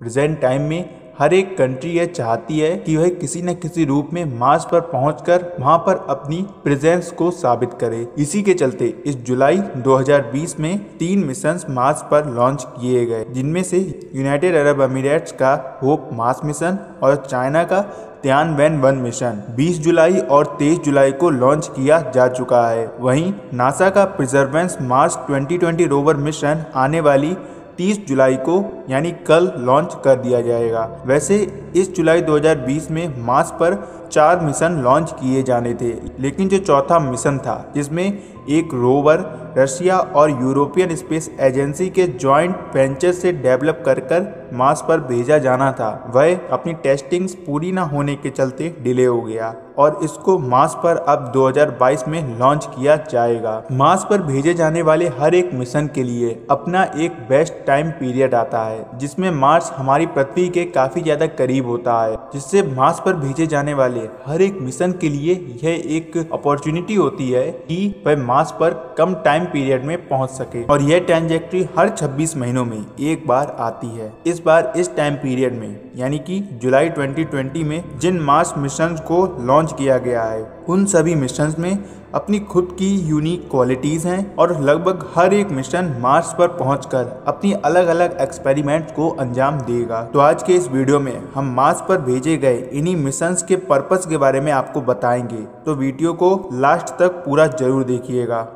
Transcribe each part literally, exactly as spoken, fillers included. Present time में हर एक country यह चाहती है कि वह किसी न किसी रूप में मार्स पर पहुंचकर वहां पर अपनी प्रेजेंस को साबित करे। इसी के चलते इस जुलाई दो हज़ार बीस में तीन मिशंस मार्स पर लॉन्च किए गए, जिनमें से यूनाइटेड अरब अमीरेट्स का होप मार्स मिशन और चाइना का तियानवेन वन मिशन बीस जुलाई और तेईस जुलाई को लॉन्च किया जा चुका है। वहीं नासा का परसेवरेंस मार्स दो हज़ार बीस रोवर मिशन आने वाली तीस जुलाई को यानी कल लॉन्च कर दिया जाएगा। वैसे इस जुलाई दो हज़ार बीस में मार्स पर चार मिशन लॉन्च किए जाने थे, लेकिन जो चौथा मिशन था जिसमें एक रोवर रशिया और यूरोपियन स्पेस एजेंसी के जॉइंट वेंचर से डेवलप कर कर मार्स पर भेजा जाना था, वह अपनी टेस्टिंग्स पूरी ना होने के चलते डिले हो गया और इसको मार्स पर अब दो हज़ार बाईस में लॉन्च किया जाएगा। मार्स पर भेजे जाने वाले हर एक मिशन के लिए अपना एक बेस्ट टाइम पीरियड आता है, जिसमें मार्स हमारी पृथ्वी के काफी ज्यादा करीब होता है, जिससे मार्स पर भेजे जाने वाले हर एक मिशन के लिए यह एक अपॉर्चुनिटी होती है कि वह मार्स पर कम टाइम पीरियड में पहुंच सके। और यह ट्रांजेक्टरी हर छब्बीस महीनों में एक बार आती है। इस बार इस टाइम पीरियड में यानी कि जुलाई दो हज़ार बीस में जिन मार्स मिशन को लॉन्च किया गया है, उन सभी मिशन में अपनी खुद की यूनिक क्वालिटीज़ हैं और लगभग हर एक मिशन मार्स पर पहुंचकर अपनी अलग अलग एक्सपेरिमेंट को अंजाम देगा। तो आज के इस वीडियो में हम मार्स पर भेजे गए इन्हीं मिशंस के पर्पस के बारे में आपको बताएंगे, तो वीडियो को लास्ट तक पूरा जरूर देखिएगा।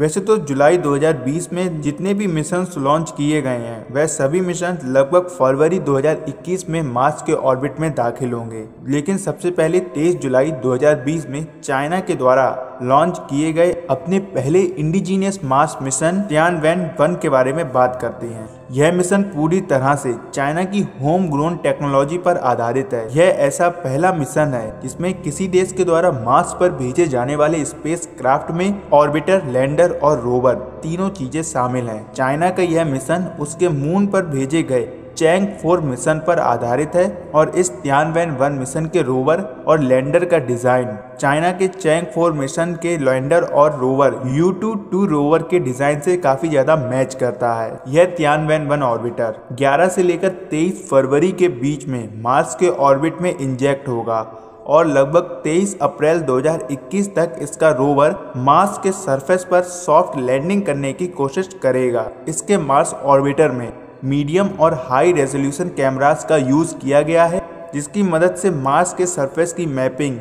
वैसे तो जुलाई दो हज़ार बीस में जितने भी मिशंस लॉन्च किए गए हैं, वह सभी मिशन लगभग फरवरी दो हज़ार इक्कीस में मार्स के ऑर्बिट में दाखिल होंगे। लेकिन सबसे पहले तेईस जुलाई दो हज़ार बीस में चाइना के द्वारा लॉन्च किए गए अपने पहले indigenous Mars mission Tianwen one के बारे में बात करते हैं। यह मिशन पूरी तरह से चाइना की होम ग्रोन टेक्नोलॉजी पर आधारित है। यह ऐसा पहला मिशन है जिसमें किसी देश के द्वारा मार्स पर भेजे जाने वाले स्पेसक्राफ्ट में ऑर्बिटर, लैंडर और रोवर तीनों चीजें शामिल हैं। चाइना का यह मिशन उसके मून पर भेजे गए चैंग फोर मिशन पर आधारित है और इस तियानवेन वन मिशन के रोवर और लैंडर का डिजाइन चाइना के चैंग फोर मिशन के लैंडर और rover Yutu two rover के डिजाइन से काफी ज्यादा मैच करता है। यह तियानवेन वन ऑर्बिटर ग्यारह से लेकर तेईस फरवरी के बीच में मार्स के ऑर्बिट में इंजेक्ट होगा और लगभग तेईस अप्रैल दो हज़ार इक्कीस तक इसका रोवर मार्स के सरफेस पर सॉफ्ट लैंडिंग करने की कोशिश करेगा। इसके मार्स ऑर्बिटर में मीडियम और हाई रेजोल्यूशन कैमरास का यूज किया गया है, जिसकी मदद से मार्स के सरफेस की मैपिंग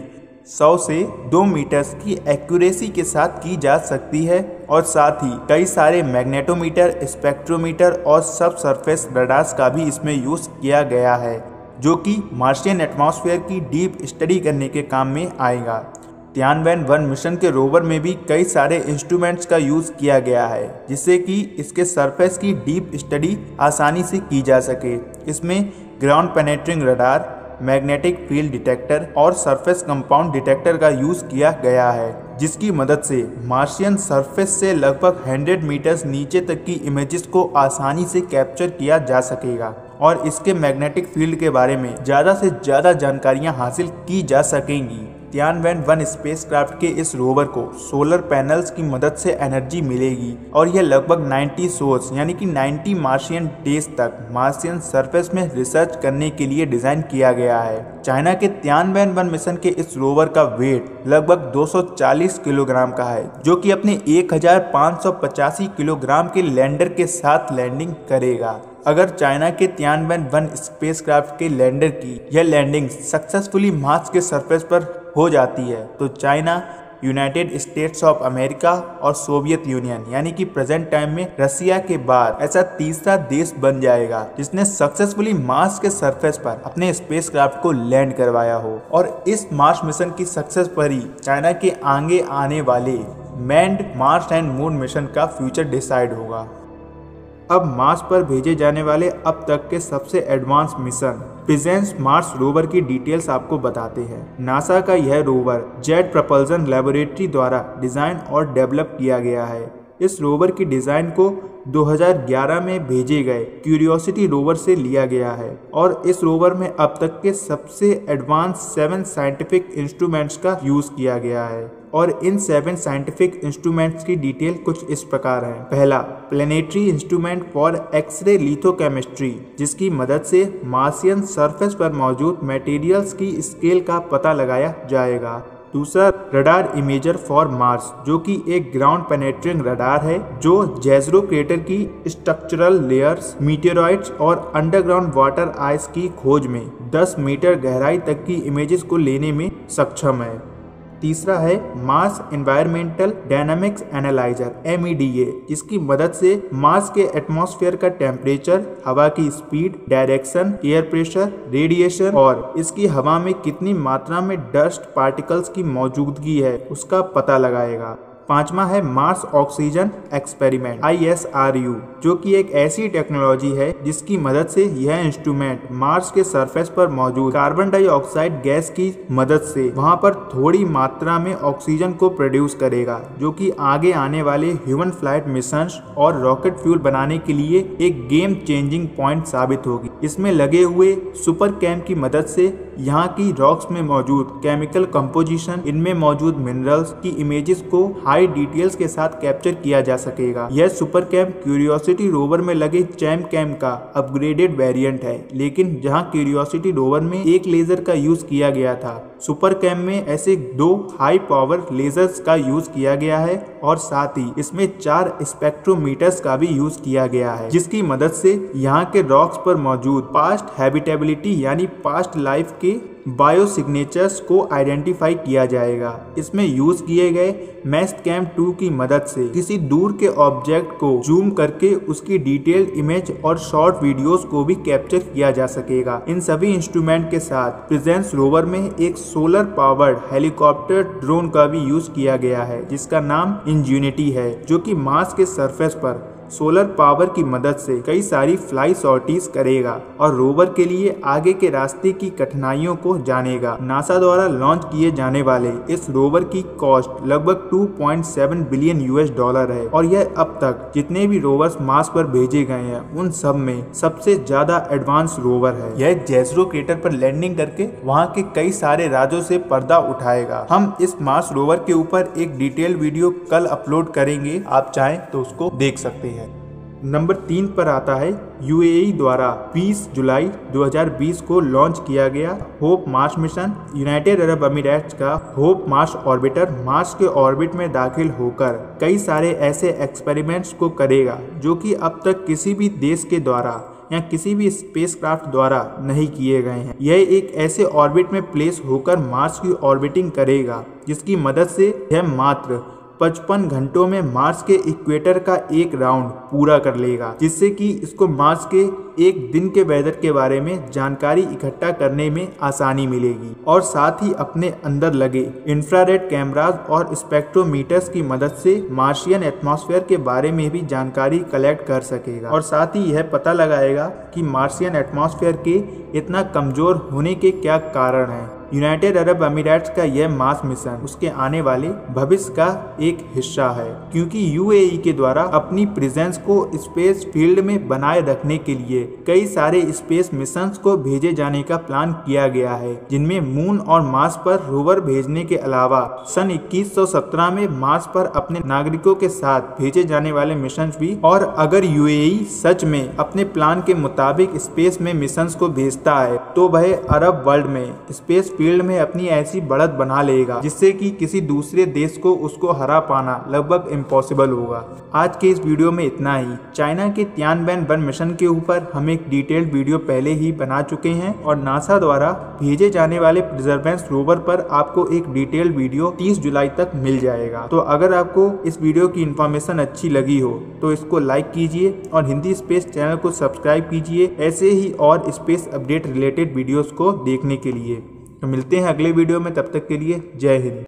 सौ से दो मीटर्स की एक्यूरेसी के साथ की जा सकती है और साथ ही कई सारे मैग्नेटोमीटर, स्पेक्ट्रोमीटर और सब सरफेस रडार्स का भी इसमें यूज किया गया है, जो कि मार्शियन एटमॉस्फेयर की डीप स्टडी करने के काम में आएगा। तियानवेन वन मिशन के रोवर में भी कई सारे इंस्ट्रूमेंट्स का यूज किया गया है, जिससे कि इसके सरफेस की डीप स्टडी आसानी से की जा सके। इसमें ground penetrating radar, magnetic field detector और सरफेस कंपाउंड डिटेक्टर का यूज किया गया है, जिसकी मदद से मार्शियन सरफेस से लगभग सौ मीटर्स नीचे तक की इमेजेस को आसानी से कैप्चर किया जा सकेगा और इसके मैग्नेटिक फील्ड के बारे में ज़्यादा से ज़्यादा जानकारियाँ हासिल की जा सकेंगी। तियानवेन वन स्पेसक्राफ्ट के इस रोवर को सोलर पैनल्स की मदद से एनर्जी मिलेगी और यह लगभग नब्बे सोर्स यानी कि नब्बे मार्शियन डेज तक मार्शियन सरफेस में रिसर्च करने के लिए डिजाइन किया गया है। चाइना के तियानवेन वन मिशन के इस रोवर का वेट लगभग दो सौ चालीस किलोग्राम का है, जो कि अपने एक हज़ार पाँच सौ पचासी किलोग्राम के लैंडर के साथ लैंडिंग करेगा। अगर चाइना के तियानवेन वन स्पेसक्राफ्ट के लैंडर की यह लैंडिंग सक्सेसफुली मार्स के सरफेस पर हो जाती है, तो China, United States of America और सोवियत यूनियन यानी कि प्रेजेंट टाइम में रसिया के बाद ऐसा तीसरा देश बन जाएगा जिसने सक्सेसफुली मार्स के सरफेस पर अपने स्पेसक्राफ्ट को लैंड करवाया हो। और इस मार्स मिशन की सक्सेस पर ही चाइना के आगे आने वाले manned Mars and moon mission का फ्यूचर डिसाइड होगा। अब मार्स पर भेजे जाने वाले अब तक के सबसे advance mission presence Mars rover की डिटेल्स आपको बताते हैं। नासा का यह रोवर जेट प्रपल्सन लेबोरेटरी द्वारा डिजाइन और डेवलप किया गया है। इस रोवर की डिजाइन को दो हज़ार ग्यारह में भेजे गए क्यूरियोसिटी रोवर से लिया गया है और इस रोवर में अब तक के सबसे एडवांस सेवन साइंटिफिक इंस्ट्रूमेंट्स का यूज किया गया है। और इन सेवन साइंटिफिक इंस्ट्रूमेंट्स की डिटेल कुछ इस प्रकार है। पहला, planetary instrument for x ray lithochemistry, जिसकी मदद से मार्सियन सरफेस पर मौजूद मटेरियल्स की स्केल का पता लगाया जाएगा। दूसरा, रडार इमेजर फॉर मार्स, जो कि एक ग्राउंड पेनेट्रेटिंग रडार है जो जेजरो क्रेटर की स्ट्रक्चरल लेयर्स, मीटेरॉइड्स और अंडरग्राउंड वाटर आइस की खोज में दस मीटर गहराई तक की इमेजेस को लेने में सक्षम है। तीसरा है Mars environmental dynamics analyser M E D A, जिसकी मदद से मार्स के एटमॉस्फेयर का टेम्परेचर, हवा की speed, direction, air pressure, radiation और इसकी हवा में कितनी मात्रा में डस्ट पार्टिकल्स की मौजूदगी है उसका पता लगाएगा। पांचवा है Mars oxygen experiment I S R U, जो कि एक ऐसी टेक्नोलॉजी है जिसकी मदद से यह इंस्ट्रूमेंट मार्स के सरफेस पर मौजूद कार्बन डाइऑक्साइड गैस की मदद से वहां पर थोड़ी मात्रा में ऑक्सीजन को प्रोड्यूस करेगा, जो कि आगे आने वाले ह्यूमन फ्लाइट मिशंस और रॉकेट फ्यूल बनाने के लिए एक गेम चेंजिंग पॉइंट साबित होगी। इसमें लगे हुए सुपर कैम की मदद से यहाँ की रॉक्स में मौजूद केमिकल कंपोजिशन, इनमें मौजूद मिनरल्स की इमेजेस को हाई डिटेल्स के साथ कैप्चर किया जा सकेगा। यह सुपर कैम क्यूरियोसिटी रोवर में लगे चैम कैम का अपग्रेडेड वेरिएंट है, लेकिन जहाँ क्यूरियोसिटी रोवर में एक लेजर का यूज किया गया था, सुपर कैम में ऐसे दो हाई पावर लेजर्स का यूज किया गया है और साथ ही इसमें चार स्पेक्ट्रोमीटर्स का भी यूज किया गया है, जिसकी मदद से यहाँ के रॉक्स पर मौजूद पास्ट हैबिटेबिलिटी यानी पास्ट लाइफ के बायोसिग्नेचर्स को आइडेंटिफाई किया जाएगा। इसमें यूज किए गए मास्टकैम टू की मदद से किसी दूर के ऑब्जेक्ट को जूम करके उसकी डिटेल्ड इमेज और शॉर्ट वीडियोस को भी कैप्चर किया जा सकेगा। इन सभी इंस्ट्रूमेंट के साथ प्रेजेंस रोवर में एक सोलर पावर्ड हेलीकॉप्टर ड्रोन का भी यूज किया गया है, जिसका नाम इंजेन्युटी है, जो कि मार्स के सरफेस पर सोलर पावर की मदद से कई सारी फ्लाई सॉर्टीज करेगा और रोवर के लिए आगे के रास्ते की कठिनाइयों को जानेगा। नासा द्वारा लॉन्च किए जाने वाले इस रोवर की कॉस्ट लगभग दो पॉइंट सात बिलियन यू एस डॉलर है और यह अब तक जितने भी रोवर्स मार्स पर भेजे गए हैं उन सब में सबसे ज्यादा एडवांस रोवर है। यह जेजरो क्रेटर पर लैंडिंग करके वहाँ के कई सारे राजों से पर्दा उठाएगा। हम इस मार्स रोवर के ऊपर एक डिटेल वीडियो कल अपलोड करेंगे, आप चाहें तो उसको देख सकते हैं। नंबर तीन पर आता है यू ए ई द्वारा बीस जुलाई दो हज़ार बीस को लॉन्च किया गया Hope Mars mission. United Arab अमीरात का होप मार्स ऑर्बिटर मार्स के ऑर्बिट में दाखिल होकर कई सारे ऐसे एक्सपेरिमेंट्स को करेगा जो कि अब तक किसी भी देश के द्वारा या किसी भी स्पेसक्राफ्ट द्वारा नहीं किए गए हैं। यह एक ऐसे ऑर्बिट में प्लेस होकर मार्स की ऑर्बिटिंग करेगा जिसकी मदद से यह मात्र पचपन घंटों में मार्स के इक्वेटर का एक राउंड पूरा कर लेगा, जिससे कि इसको मार्स के एक दिन के वेदर के बारे में जानकारी इकट्ठा करने में आसानी मिलेगी और साथ ही अपने अंदर लगे इंफ्रारेड कैमरास और स्पेक्ट्रोमीटर्स की मदद से मार्शियन एटमॉस्फेयर के बारे में भी जानकारी कलेक्ट कर सकेगा और साथ ही यह पता लगाएगा कि मार्शियन एटमॉस्फेयर के इतना कमजोर होने के क्या कारण हैं। यूनाइटेड अरब अमीरात का यह मार्स मिशन उसके आने वाले भविष्य का एक हिस्सा है, क्योंकि यू ए ई के द्वारा अपनी प्रेजेंस को स्पेस फील्ड में बनाए रखने के लिए कई सारे स्पेस मिशंस को भेजे जाने का प्लान किया गया है, जिनमें मून और मार्स पर रोवर भेजने के अलावा सन इक्कीस सौ सत्रह में मार्स पर अपने नागरिकों के साथ भेजे जाने वाले मिशंस भी। और अगर यू ए ई सच में अपने प्लान के मुताबिक स्पेस में मिशंस को भेजता है तो वह अरब वर्ल्ड में स्पेस फील्ड में अपनी ऐसी बढ़त बना लेगा जिससे कि किसी दूसरे देश को उसको हरा पाना लगभग इम्पॉसिबल होगा। आज के इस वीडियो में इतना ही। चाइना के तियानवेन वन मिशन के ऊपर हम एक डिटेल्ड वीडियो पहले ही बना चुके हैं और नासा द्वारा भेजे जाने वाले परसेवरेंस रोवर पर आपको एक डिटेल्ड वीडियो तीस जुलाई तक मिल जाएगा। तो अगर आपको इस वीडियो की इन्फॉर्मेशन अच्छी लगी हो तो इसको लाइक कीजिए और हिंदी स्पेस चैनल को सब्सक्राइब कीजिए ऐसे ही और स्पेस अपडेट रिलेटेड वीडियोज को देखने के लिए। तो मिलते हैं अगले वीडियो में, तब तक के लिए जय हिंद।